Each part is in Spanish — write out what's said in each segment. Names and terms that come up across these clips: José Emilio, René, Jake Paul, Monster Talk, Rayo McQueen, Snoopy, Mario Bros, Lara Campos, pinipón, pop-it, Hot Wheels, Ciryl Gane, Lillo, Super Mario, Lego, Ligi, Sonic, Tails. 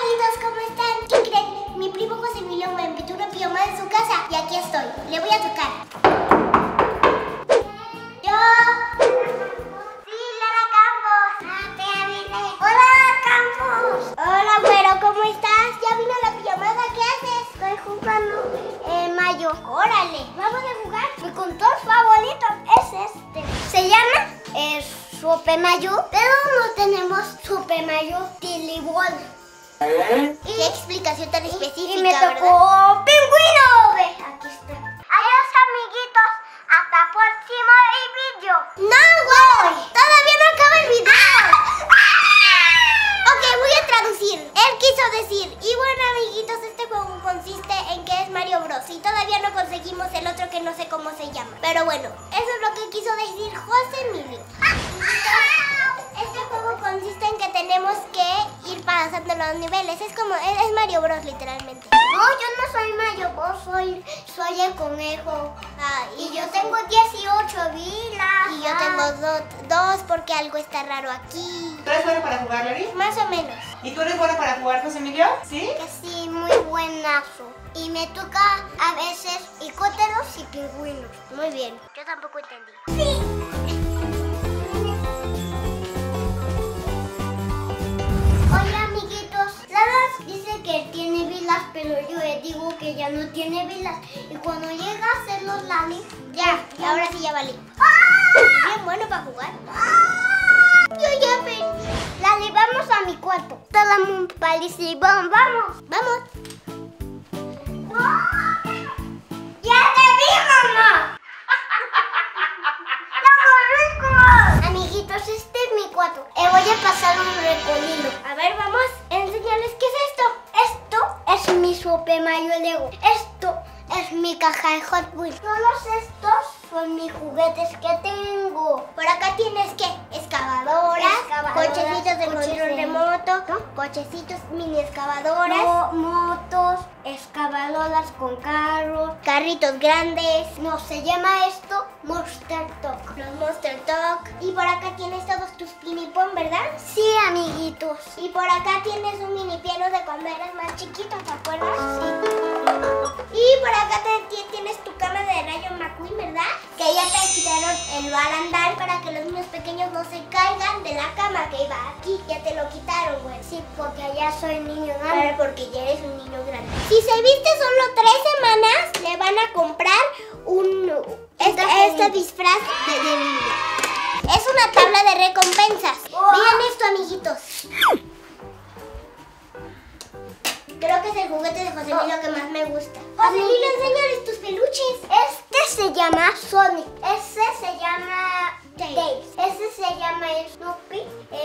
amiguitos, ¿cómo están? ¿Qué creen? Mi primo José Emilio me invitó una pijama en su casa y aquí estoy. Le voy a tocar. Yo. Sí, Lara Campos. Ah, te avisé. Hola, Campos. Hola, güero, ¿cómo estás? ¿Ya vino la pijamada? ¿Qué haces? Estoy jugando. Mayo. Órale, vamos a jugar. Mi control favorito es este. Se llama Super Mario, pero no tenemos Super Mario Tilibol. ¿Qué explicación tan específica? Y me tocó pingüino, ve. Aquí está. Adiós, amiguitos. Hasta el próximo video. No, güey. Todavía no acaba el video. Ok, voy a traducir. Él quiso decir, y bueno, amiguitos, este juego consiste en que es Mario Bros. Y todavía no conseguimos el otro que no sé cómo se llama. Pero bueno, eso es lo que quiso decir José Emilio. Este juego consiste en que tenemos que ir pasando los niveles. Es como, es Mario Bros, literalmente. No, yo no soy Mario Bros, soy el conejo. Ah, y yo tengo 18 vidas. Y yo tengo dos porque algo está raro aquí. ¿Tú eres buena para jugar, Lori? Más o menos. ¿Y tú eres buena para jugar, José Emilio? ¿Sí? Sí, muy buenazo. Y me toca a veces hicópteros y pingüinos. Muy bien. Yo tampoco entendí. ¡Sí! Tiene vilas, pero yo le digo que ya no tiene vilas. Y cuando llega a hacer los lanis, ya, ahora sí ya vale. ¡Ah! Bien bueno para jugar. ¡Ah! Yo ya perdí. Lali, vamos a mi cuarto. Todo el mundo parece, vamos. ¡Ah! Ya te vi, mamá. ¡Estamos ricos! Amiguitos, este es mi cuarto. Voy a pasar un recorrido. A ver, vamos a enseñarles qué es esto. Es mi Super Mario Lego. Esto es mi caja de Hot Wheels. Todos estos son mis juguetes que tengo. Por acá tienes que excavadoras, cochecitos de control remoto, ¿no? Cochecitos, mini excavadoras, motos, excavadoras con carros, carritos grandes. No, se llama esto Monster Talk. Los Monster Talk. Y por acá tienes todos tus pinipón, ¿verdad? Sí, amiguitos. Y por acá tienes un mini piano de cuando eras más chiquito, ¿te acuerdas? Sí. Y por acá tienes tu cama de Rayo McQueen, ¿verdad? Que ya te quitaron el barandal para que los niños pequeños no se caigan de la cama que iba aquí. Ya te lo quitaron, güey. Sí, porque ya soy niño grande. Claro, porque ya eres un niño grande. Si se viste solo 3 semanas, le van a comprar este disfraz de niño. Es una tabla de recompensas. Oh. Vean esto, amiguitos. Creo que es el juguete de José Emilio que más me gusta. José Emilio, enséñales tus peluches. Este se llama Sonic. Este se llama Tails. Este se llama Snoopy.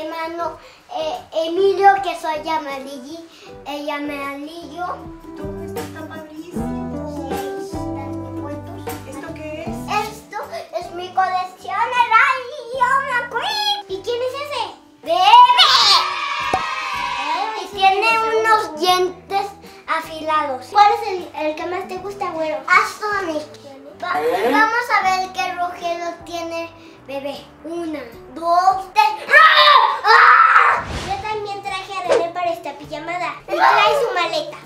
Mano, Emilio, que se llama Ligi. Ella me llama Lillo. Todo esto está padrísimo. ¿Esto qué es? Esto es mi colección de Rayo McQueen. ¿Y quién es ese? ¡Bebé! Tiene unos dientes afilados. ¿Cuál es el que más te gusta, güero? A Sonic. Vamos a ver qué rojero tiene bebé. 1, 2, 3. ¡Ah! ¡Ah! Yo también traje a René para esta pijamada. Él trae su maleta.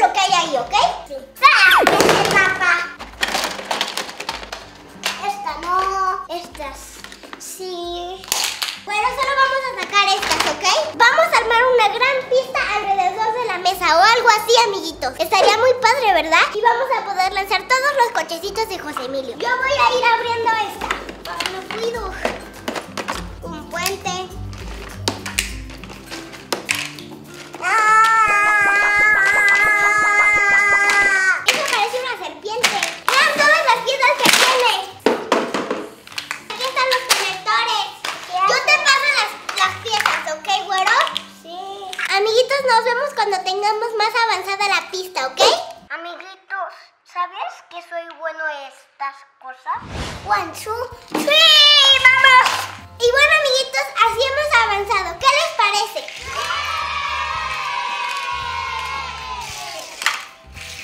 Lo que hay ahí, ¿ok? Sí. ¡Papá! ¿verdad? Y vamos a poder lanzar todos los cochecitos de José Emilio. Yo voy a ir abriendo esta. No cuido. Un puente. ¡Ah! Eso parece una serpiente. ¡Vean todas las piezas que tiene! Aquí están los conectores. Yo te paso las piezas, ¿ok, güero? Sí. Amiguitos, nos vemos cuando tengamos más avanzada la pista, ¿ok? Amiguitos, ¿sabes que soy bueno en estas cosas? 1, 2, 3, ¡vamos! Y bueno, amiguitos, así hemos avanzado. ¿Qué les parece?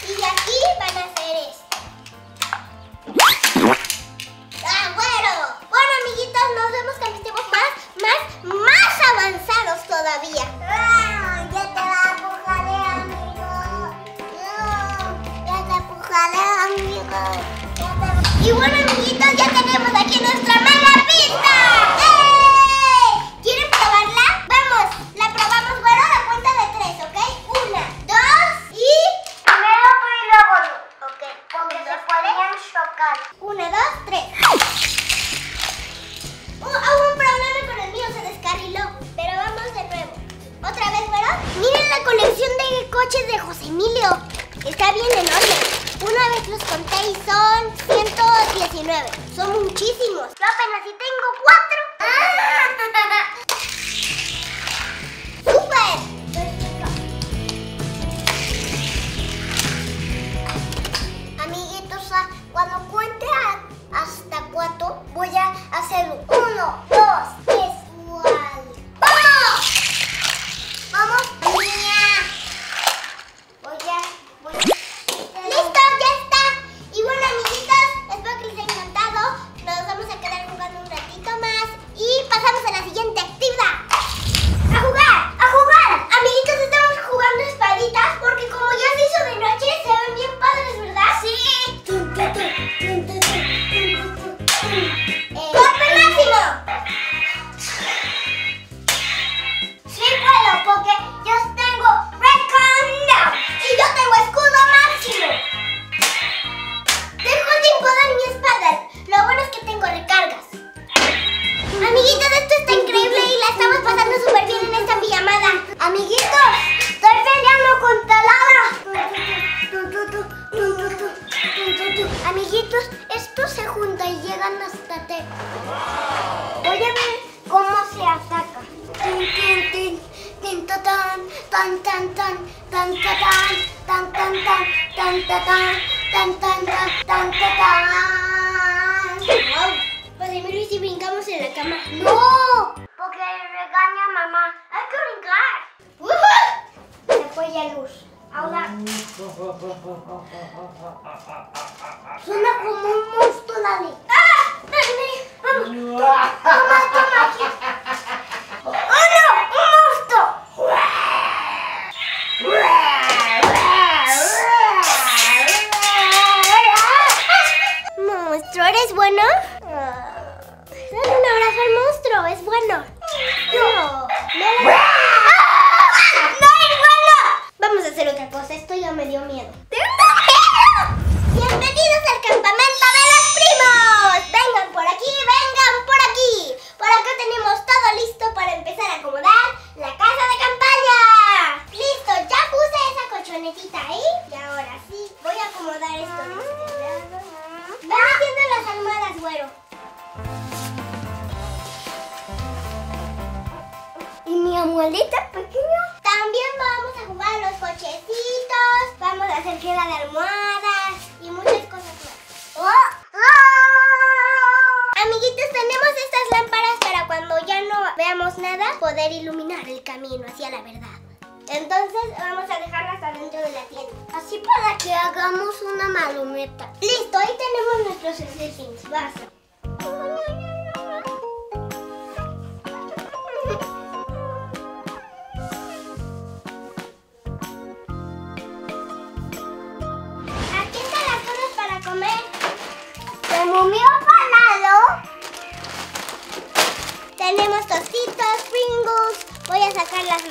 ¡Sí! Y de aquí van a hacer esto. ¡Ah, bueno! Bueno, amiguitos, nos vemos cuando estemos más avanzados todavía. ¡Ah, ya te va! Y bueno, amiguitos, ya tenemos aquí nuestra mala pizza. ¡Ey! ¿Quieren probarla? Vamos, la probamos, bueno, a la cuenta de 3, ¿ok? 1, 2 y... Primero tú y luego yo. Ok, porque se podrían chocar. 1, 2, 3. Hubo un problema con el mío, se descarriló. Pero vamos de nuevo. Otra vez, bueno. Miren la colección de coches de José Emilio. Está bien enorme. Una vez los conté y son 119. Son muchísimos. Yo apenas si tengo 4. ¡Ah! ¡Súper! Amiguitos, cuando cuente hasta 4, voy a hacer 1, 2, 3. ¡Wow! ¡Vamos! ¡Vamos!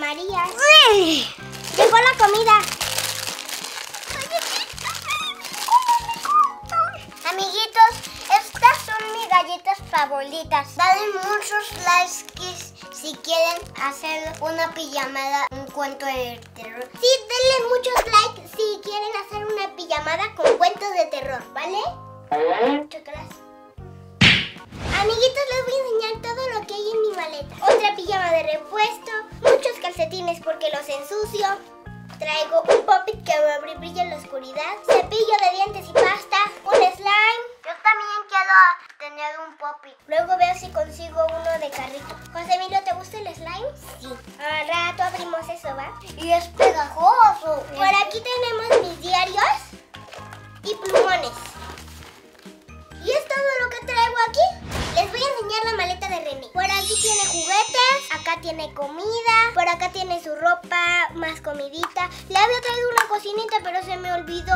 Marías. ¡Uy! Llegó la comida. favoritas. Dale muchos likes si quieren hacer una pijamada, un cuento de terror. Sí, denle muchos likes si quieren hacer una pijamada con cuentos de terror, ¿vale? Muchas gracias. Amiguitos, les voy a enseñar todo lo que hay en mi maleta. Otra pijama de repuesto, muchos calcetines porque los ensucio. Traigo un pop-it que me brilla en la oscuridad, cepillo de dientes y pasta, un slime. Yo también quiero tener un pop-it. Luego veo si consigo uno de carrito. José Emilio, ¿te gusta el slime? Sí. Al rato abrimos eso, ¿va? Y es pegajoso. Por aquí tenemos mis diarios y plumones. Y es todo lo que traigo aquí. Les voy a enseñar la maleta de René. Por aquí tiene juguetes, acá tiene comida, por acá tiene su ropa, más comidita. Le había traído una cocinita pero se me olvidó.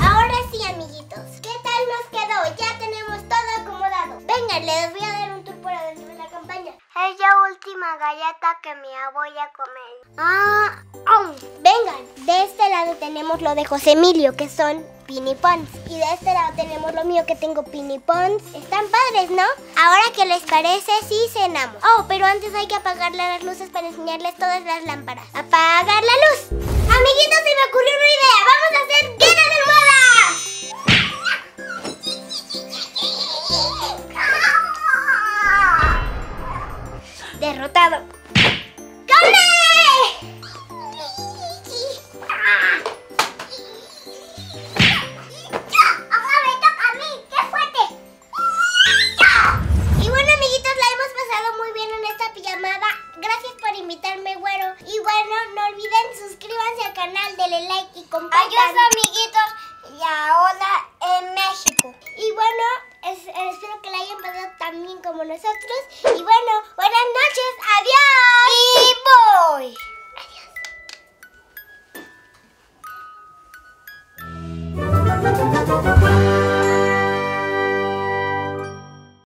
Ahora sí, amiguitos, ¿qué tal nos quedó? Ya tenemos todo acomodado. Vengan, les voy a dar un tour por adentro de la campaña. Es la última galleta que me voy a comer. Vengan, de este lado tenemos lo de José Emilio, que son pinipons. Y de este lado tenemos lo mío, que tengo pinipons. Están padres, ¿no? Ahora, ¿qué les parece si cenamos? Oh, pero antes hay que apagar las luces para enseñarles todas las lámparas. ¡Apagar la luz! Amiguitos, se me ocurrió una idea. ¡Vamos a hacer guerra de almohadas! Derrotado. ¡Come! Ahora me toca a mí. ¡Qué fuerte! Y bueno, amiguitos, la hemos pasado muy bien en esta pijamada. Gracias por invitarme, güero. Y bueno, no olviden suscríbanse al canal, denle like y compartan. Adiós, amiguitos. Y ahora en México. Y bueno, espero que la hayan pasado tan bien como nosotros. Y bueno, buenas noches, adiós.